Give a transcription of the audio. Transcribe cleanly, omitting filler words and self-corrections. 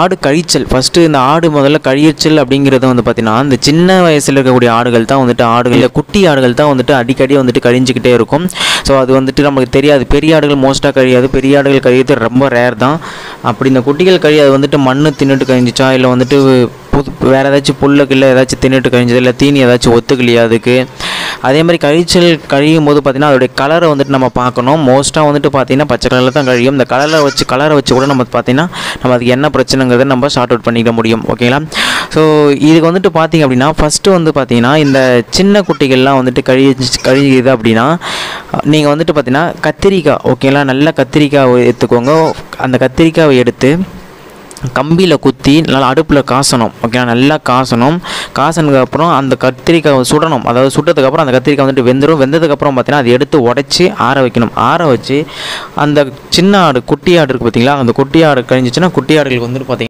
ஆடு கழிச்சல் ஃபர்ஸ்ட் இந்த ஆடு முதல்ல கழிச்சல் அப்படிங்கறது வந்து பாத்தீனா அந்த சின்ன வயசுல இருக்க கூடிய ஆடுகள் தான் வந்துட்டு ஆடுகள் குட்டி ஆடுகள் தான் வந்துட்டு அடிக்கடி வந்துட்டு கழிஞ்சிட்டே இருக்கும் சோ அது வந்துட்டு நமக்கு தெரியாது பெரிய ஆடுகள் மோஸ்டா கழியாது பெரிய ஆடுகள் கழியது ரொம்ப ரேர் தான் அப்படி இந்த குட்டிகள் கழிய அது வந்துட்டு மண்ணு தின்னுட்டு கழிஞ்சிச்சா இல்ல வந்துட்டு வேற ஏதாச்சும் புல்லுக்குள்ள ஏதாச்சும் தின்னுட்டு கழிஞ்சது இல்ல தீனி ஏதாச்சும் ஒத்துக்கலையா அதுக்கு அதே மாதிரி கழிச்சல் கழியும்போது பார்த்தீங்கன்னா அதோட கலரை வந்துட்டு நம்ம பார்க்கணும் மோஸ்ட்டாக வந்துட்டு பார்த்தீங்கன்னா பச்சை கலரில் தான் கழியும் இந்த கலரை வச்சு கூட நம்ம பார்த்தீங்கன்னா நம்ம அதுக்கு என்ன பிரச்சனைங்கிறத நம்ம ஷார்ட் அவுட் பண்ணிக்க முடியும் ஓகேங்களா ஸோ இதுக்கு வந்துட்டு பார்த்திங்க அப்படின்னா ஃபஸ்ட்டு வந்து பார்த்தீங்கன்னா இந்த சின்ன குட்டிகள்லாம் வந்துட்டு கழியுது அப்படின்னா நீங்கள் வந்துட்டு பார்த்தீங்கன்னா கத்திரிக்காய் ஓகேங்களா நல்லா கத்திரிக்காய் எடுத்துக்கோங்க அந்த கத்திரிக்காயை எடுத்து கம்பியில் குத்தி நல்லா அடுப்பில் காசணும் ஓகேங்களா நல்லா காசணும் காசனதுக்கப்புறம் அந்த கத்திரிக்காய் சுடணும் அதாவது சுட்டதுக்கப்புறம் அந்த கத்திரிக்காய் வந்துட்டு வெந்துடும் வெந்ததுக்கப்புறம் பார்த்தீங்கன்னா அதை எடுத்து உடச்சி ஆற வைக்கணும் ஆற வச்சு அந்த சின்ன ஆடு குட்டி ஆடு இருக்குது பார்த்தீங்களா அந்த குட்டி ஆடு கழிஞ்சிச்சுன்னா குட்டி ஆடுகளுக்கு வந்துட்டு பார்த்தீங்கன்னா